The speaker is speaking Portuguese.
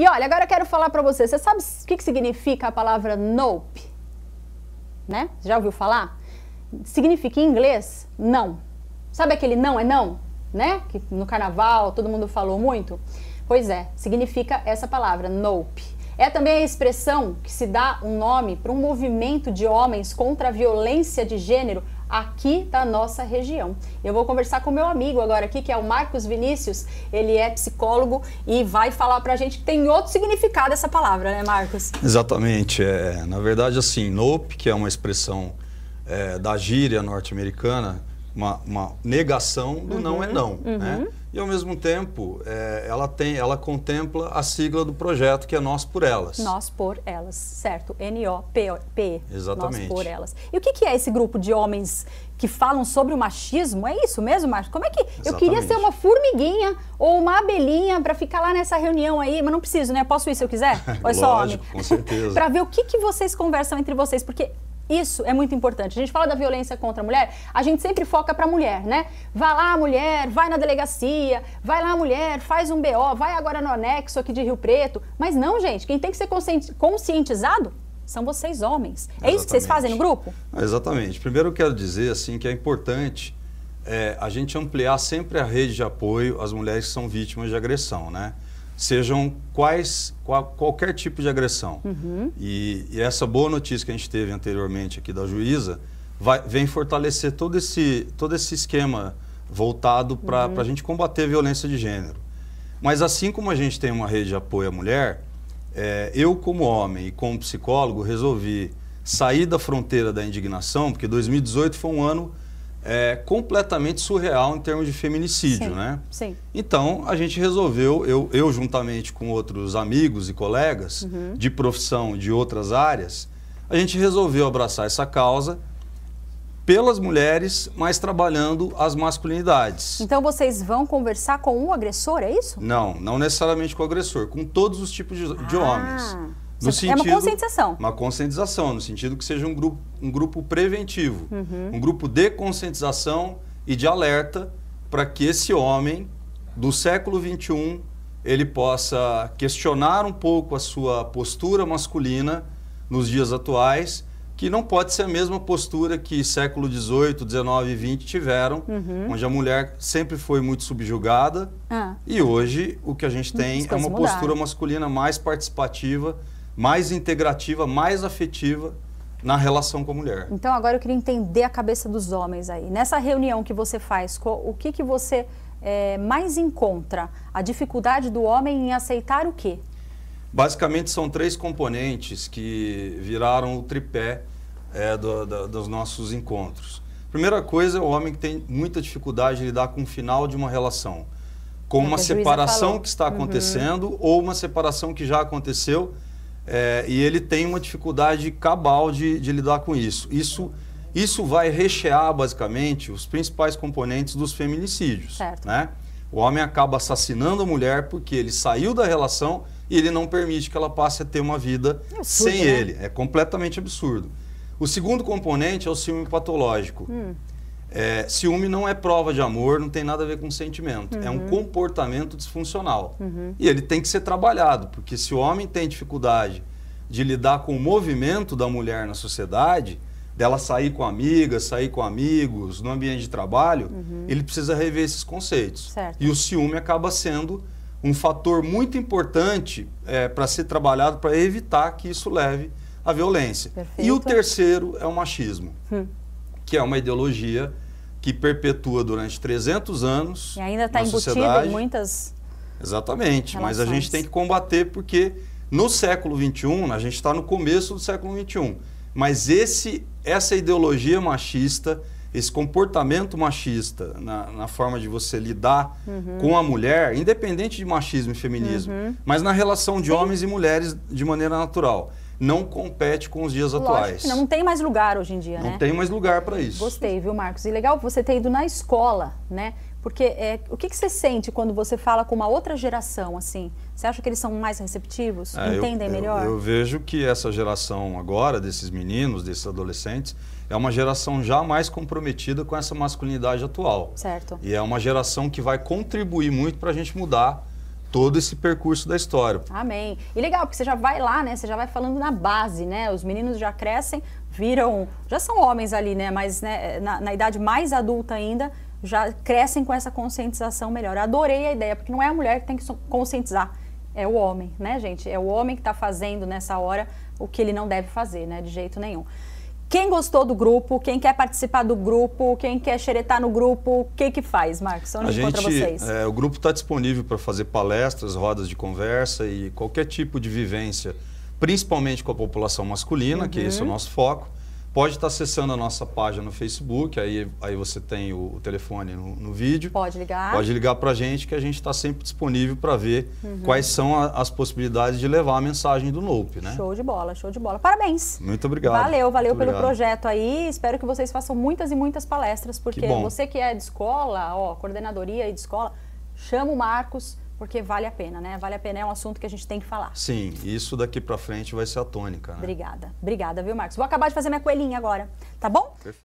E olha, agora eu quero falar pra você, você sabe o que significa a palavra nope? Né? Já ouviu falar? Significa em inglês, não. Sabe aquele não é não? Né? Que no carnaval todo mundo falou muito? Pois é, significa essa palavra, nope. É também a expressão que se dá um nome para um movimento de homens contra a violência de gênero aqui da nossa região. Eu vou conversar com meu amigo agora aqui, que é o Marcos Vinícius, ele é psicólogo e vai falar pra gente que tem outro significado essa palavra, né, Marcos? Exatamente, na verdade assim, nope, que é uma expressão da gíria norte-americana, uma negação do não é não, né? E ao mesmo tempo, ela contempla a sigla do projeto, que é Nós por Elas. Nós por Elas, certo? N-O-P-E. Exatamente. Nós por Elas. E o que é esse grupo de homens que falam sobre o machismo? É isso mesmo, Marcos? Como é que... Exatamente. Eu queria ser uma formiguinha ou uma abelhinha para ficar lá nessa reunião aí, mas não preciso, né? Posso ir se eu quiser? Ou é só homem? Lógico, com certeza. Para ver o que vocês conversam entre vocês, porque... Isso é muito importante. A gente fala da violência contra a mulher, a gente sempre foca para a mulher, né? Vai lá, mulher, vai na delegacia, vai lá, mulher, faz um BO, vai agora no anexo aqui de Rio Preto. Mas não, gente, quem tem que ser conscientizado são vocês, homens. É isso que vocês fazem no grupo? Exatamente. Primeiro eu quero dizer assim, que é importante a gente ampliar sempre a rede de apoio às mulheres que são vítimas de agressão, né? Sejam qualquer tipo de agressão. E essa boa notícia que a gente teve anteriormente aqui da juíza vem fortalecer todo esse esquema voltado para a gente combater a violência de gênero. Mas assim como a gente tem uma rede de apoio à mulher, eu como homem e como psicólogo resolvi sair da fronteira da indignação, porque 2018 foi um ano... completamente surreal em termos de feminicídio, sim, né? Sim. Então, a gente resolveu, eu juntamente com outros amigos e colegas de profissão de outras áreas, a gente resolveu abraçar essa causa pelas mulheres, mas trabalhando as masculinidades. Então, vocês vão conversar com um agressor, é isso? Não, não necessariamente com o agressor, com todos os tipos de homens. É uma conscientização. Uma conscientização, no sentido que seja um grupo preventivo, um grupo de conscientização e de alerta para que esse homem do século XXI, ele possa questionar um pouco a sua postura masculina nos dias atuais, que não pode ser a mesma postura que século XVIII, XIX e XX tiveram, onde a mulher sempre foi muito subjugada e hoje o que a gente tem é uma postura masculina mais participativa, mais integrativa, mais afetiva na relação com a mulher. Então agora eu queria entender a cabeça dos homens aí. Nessa reunião que você faz, o que você mais encontra? A dificuldade do homem em aceitar o quê? Basicamente são três componentes que viraram o tripé dos nossos encontros. Primeira coisa é o homem que tem muita dificuldade de lidar com o final de uma relação. Com uma separação que está acontecendo ou uma separação que já aconteceu. E ele tem uma dificuldade cabal de lidar com isso. Isso vai rechear, basicamente, os principais componentes dos feminicídios. Certo. Né? O homem acaba assassinando a mulher porque ele saiu da relação e ele não permite que ela passe a ter uma vida sem ele. É completamente absurdo. O segundo componente é o ciúme patológico. Ciúme não é prova de amor, não tem nada a ver com sentimento, é um comportamento disfuncional. E ele tem que ser trabalhado, porque se o homem tem dificuldade de lidar com o movimento da mulher na sociedade, dela sair com amigas, sair com amigos, no ambiente de trabalho, ele precisa rever esses conceitos. Certo. E o ciúme acaba sendo um fator muito importante para ser trabalhado, para evitar que isso leve à violência. Perfeito. E o terceiro é o machismo. Que é uma ideologia que perpetua durante 300 anos. E ainda está embutida em muitas... Exatamente, relações. Mas a gente tem que combater porque no século XXI, a gente está no começo do século XXI, mas essa ideologia machista, esse comportamento machista na forma de você lidar com a mulher, independente de machismo e feminismo, mas na relação de homens e mulheres de maneira natural. Não compete com os dias atuais. Não tem mais lugar hoje em dia, né? Não tem mais lugar para isso. Gostei, viu, Marcos? E legal você ter ido na escola, né? Porque o que você sente quando você fala com uma outra geração, assim? Você acha que eles são mais receptivos? Entendem melhor? Eu vejo que essa geração agora, desses meninos, desses adolescentes, é uma geração já mais comprometida com essa masculinidade atual. Certo. E é uma geração que vai contribuir muito para a gente mudar todo esse percurso da história. Amém. E legal, porque você já vai lá, né? Você já vai falando na base, né? Os meninos já crescem, viram... Já são homens ali, né? Mas né, na idade mais adulta ainda, já crescem com essa conscientização melhor. Eu adorei a ideia, porque não é a mulher que tem que conscientizar, é o homem, né, gente? É o homem que está fazendo nessa hora o que ele não deve fazer, né? De jeito nenhum. Quem gostou do grupo, quem quer participar do grupo, quem quer xeretar no grupo, o que que faz, Marcos? Onde encontra vocês? O grupo está disponível para fazer palestras, rodas de conversa e qualquer tipo de vivência, principalmente com a população masculina, que esse é o nosso foco. Pode estar acessando a nossa página no Facebook, aí você tem o telefone no vídeo. Pode ligar. Pode ligar para a gente, que a gente está sempre disponível para ver quais são as possibilidades de levar a mensagem do Nope, né? Show de bola, show de bola. Parabéns. Muito obrigado. Valeu, valeu pelo projeto aí. Espero que vocês façam muitas e muitas palestras, porque você que é de escola, ó, coordenadoria e de escola, chama o Marcos, porque vale a pena, né? Vale a pena, é um assunto que a gente tem que falar. Sim, isso daqui pra frente vai ser a tônica, né? Obrigada, obrigada, viu, Marcos? Vou acabar de fazer minha coelhinha agora, tá bom? Perfeito.